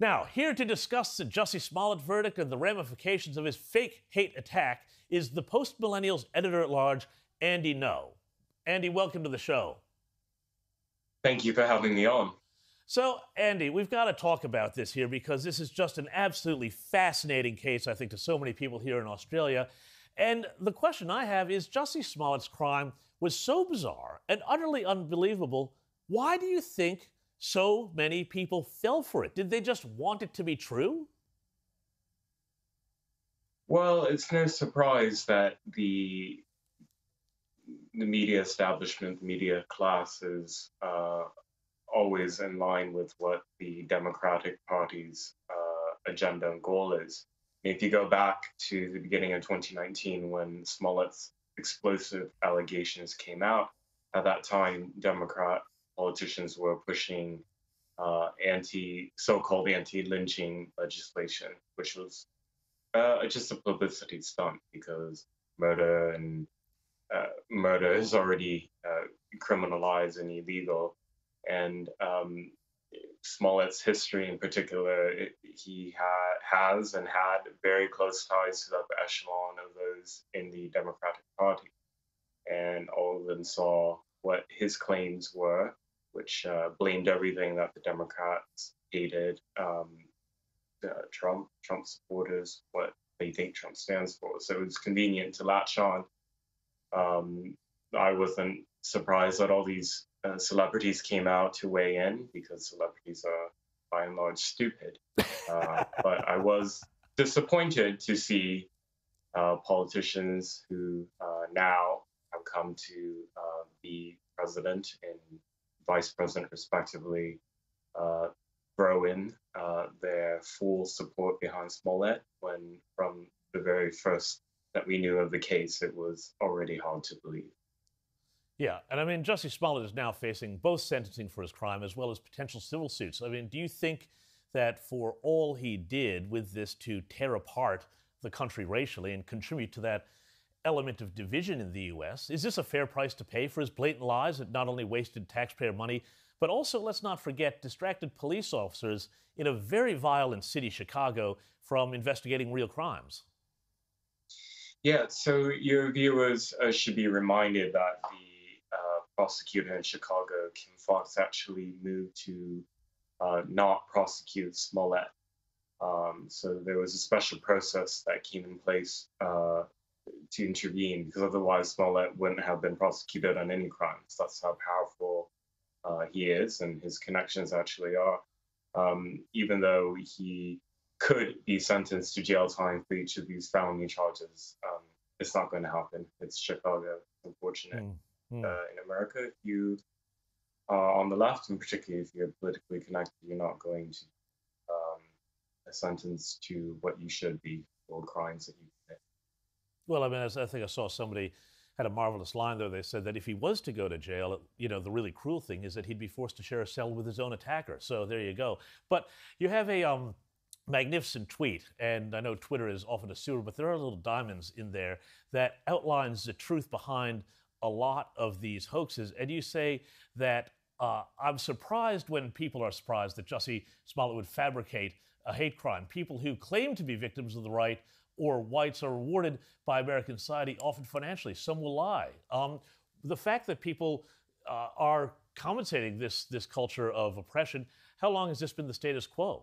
Now, here to discuss the Jussie Smollett verdict and the ramifications of his fake hate attack is the Post Millennial's editor-at-large, Andy Ngo. Andy, welcome to the show. Thank you for having me on. So, Andy, we've got to talk about this here because this is just an absolutely fascinating case, I think, to so many people here in Australia. And the question I have is, Jussie Smollett's crime was so bizarre and utterly unbelievable. Why do you think so many people fell for it? Did they just want it to be true? Well, it's no surprise that the media establishment, the media class is always in line with what the Democratic Party's agenda and goal is. If you go back to the beginning of 2019, when Smollett's explosive allegations came out, at that time, Democrat politicians were pushing so-called anti-lynching legislation, which was just a publicity stunt because murder is already criminalized and illegal. And Smollett's history in particular, he has and had very close ties to the upper echelon of those in the Democratic Party. And all of them saw what his claims were, which blamed everything that the Democrats hated, Trump supporters, what they think Trump stands for. So it was convenient to latch on. I wasn't surprised that all these celebrities came out to weigh in, because celebrities are by and large stupid. But I was disappointed to see politicians who now have come to be president and vice president respectively throw in their full support behind Smollett, when from the very first that we knew of the case, it was already hard to believe. Yeah, and I mean, Jussie Smollett is now facing both sentencing for his crime as well as potential civil suits. I mean, do you think that for all he did with this to tear apart the country racially and contribute to that element of division in the U.S., is this a fair price to pay for his blatant lies that not only wasted taxpayer money, but also, let's not forget, distracted police officers in a very violent city, Chicago, from investigating real crimes? Yeah, so your viewers should be reminded that the prosecutor in Chicago, Kim Fox, actually moved to not prosecute Smollett. So there was a special process that came in place to intervene, because otherwise Smollett wouldn't have been prosecuted on any crimes. That's how powerful he is, and his connections actually are. Even though he could be sentenced to jail time for each of these felony charges, it's not going to happen. It's Chicago, unfortunately. Mm. In America, if you are on the left, and particularly if you're politically connected, you're not going to a sentence to what you should be for crimes that you commit. Well, I mean, I think I saw somebody had a marvelous line there. They said that if he was to go to jail, you know, the really cruel thing is that he'd be forced to share a cell with his own attacker. So there you go. But you have a magnificent tweet, and I know Twitter is often a sewer, but there are little diamonds in there that outlines the truth behind a lot of these hoaxes. And you say that I'm surprised when people are surprised that Jussie Smollett would fabricate a hate crime. People who claim to be victims of the right or whites are rewarded by American society, often financially. Some will lie. The fact that people are compensating this culture of oppression, how long has this been the status quo?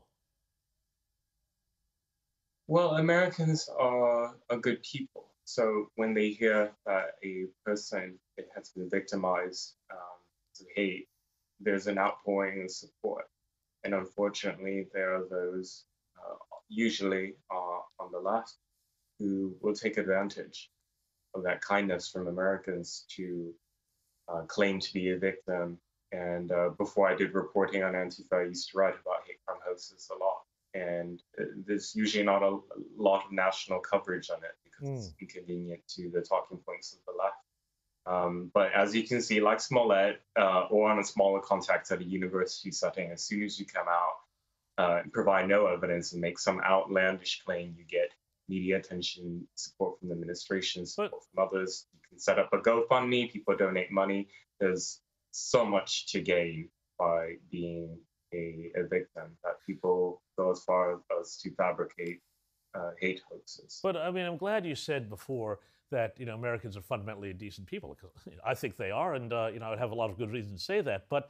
Well, Americans are a good people. So when they hear that a person has been victimized to hate, there's an outpouring of support. And unfortunately, there are those, usually on the left, who will take advantage of that kindness from Americans to claim to be a victim. And before I did reporting on Antifa, I used to write about hate crime hoaxes a lot. And there's usually not a lot of national coverage on it because it's inconvenient to the talking points of the left. But as you can see, like Smollett, or on a smaller context at a university setting, as soon as you come out and provide no evidence and make some outlandish claim, you get media attention, support from the administration, support from others. You can set up a GoFundMe, people donate money. There's so much to gain by being a victim, that people go as far as to fabricate hate hoaxes. But I mean, I'm glad you said before that, you know, Americans are fundamentally decent people, because I think they are, and you know, I'd have a lot of good reason to say that. But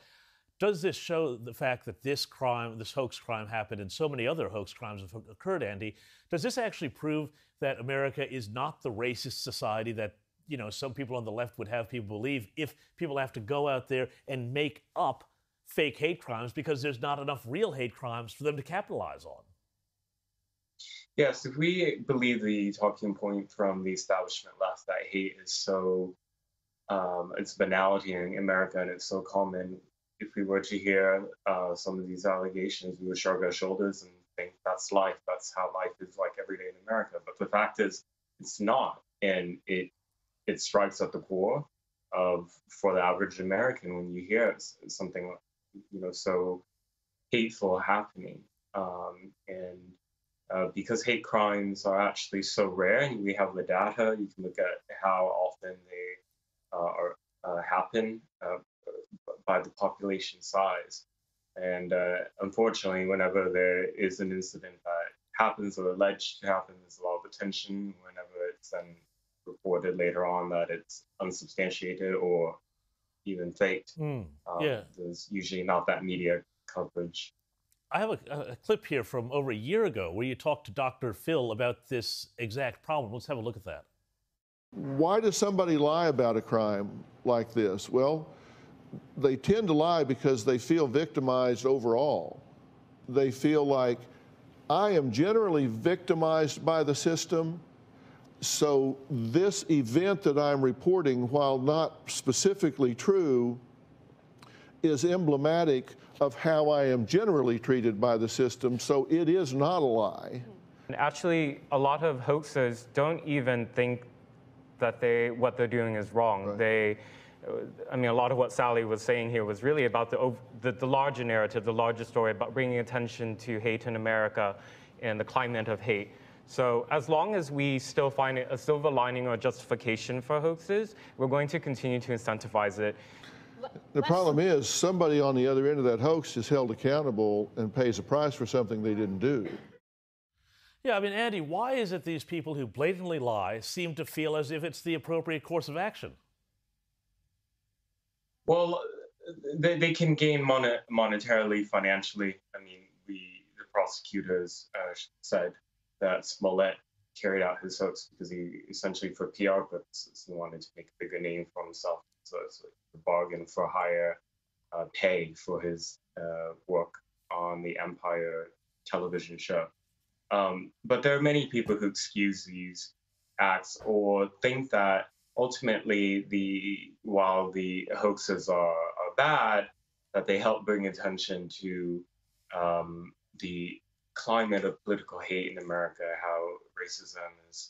does this show the fact that this crime, this hoax crime, happened, and so many other hoax crimes have occurred, Andy? Does this actually prove that America is not the racist society that, you know, some people on the left would have people believe, if people have to go out there and make up fake hate crimes because there's not enough real hate crimes for them to capitalize on? Yes, if we believe the talking point from the establishment left that hate is so, it's banality in America and it's so common, if we were to hear some of these allegations, we would shrug our shoulders and think that's life, that's how life is like every day in America. But the fact is, it's not, and it strikes at the core of, for the average American, when you hear something, you know, so hateful happening. Because hate crimes are actually so rare, and we have the data, you can look at how often they happen by the population size. And unfortunately, whenever there is an incident that happens or alleged to happen, there's a lot of attention. Whenever it's then reported later on that it's unsubstantiated or even faked, there's usually not that media coverage. I have a clip here from over a year ago where you talked to Dr. Phil about this exact problem. Let's have a look at that. Why does somebody lie about a crime like this? Well, they tend to lie because they feel victimized overall. They feel like, I am generally victimized by the system, so this event that I'm reporting, while not specifically true, is emblematic of how I am generally treated by the system, so it is not a lie. And actually, a lot of hoaxers don't even think that what they're doing is wrong. Right. I mean, a lot of what Sally was saying here was really about the larger narrative, the larger story, about bringing attention to hate in America and the climate of hate. So as long as we still find a silver lining or justification for hoaxes, we're going to continue to incentivize it. The problem is, somebody on the other end of that hoax is held accountable and pays a price for something they didn't do. Yeah, I mean, Andy, why is it these people who blatantly lie seem to feel as if it's the appropriate course of action? Well, they can gain monetarily, financially. I mean, the prosecutors said that Smollett carried out his hoax because he essentially, for PR purposes, he wanted to make a bigger name for himself. So it's like a bargain for higher pay for his work on the Empire television show. But there are many people who excuse these acts or think that ultimately, while the hoaxes are bad, that they help bring attention to the climate of political hate in America, how racism is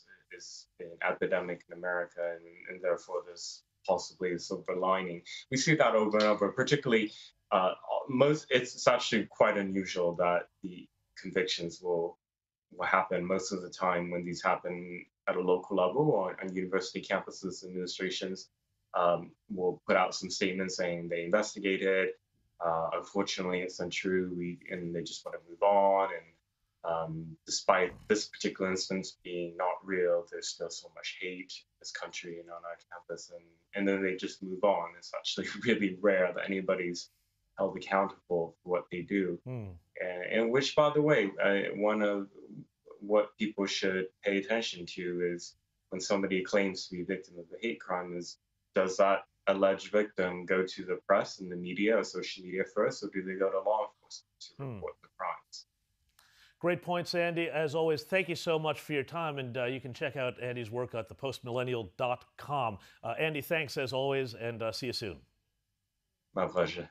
an epidemic in America, and therefore there's possibly a silver lining. We see that over and over, particularly it's actually quite unusual that the convictions will happen most of the time when these happen at a local level or on university campuses. Administrations will put out some statements saying they investigated. Unfortunately, it's untrue, and they just want to move on. And despite this particular instance being not real, there's still so much hate in this country and on our campus, and then they just move on. It's actually really rare that anybody's held accountable for what they do. And which, by the way, one of what people should pay attention to is when somebody claims to be a victim of a hate crime, does that alleged victim go to the press and the media or social media first, or do they go to law enforcement to report the crimes? Great points, Andy. As always, thank you so much for your time, and you can check out Andy's work at thepostmillennial.com. Andy, thanks as always, and see you soon. My pleasure.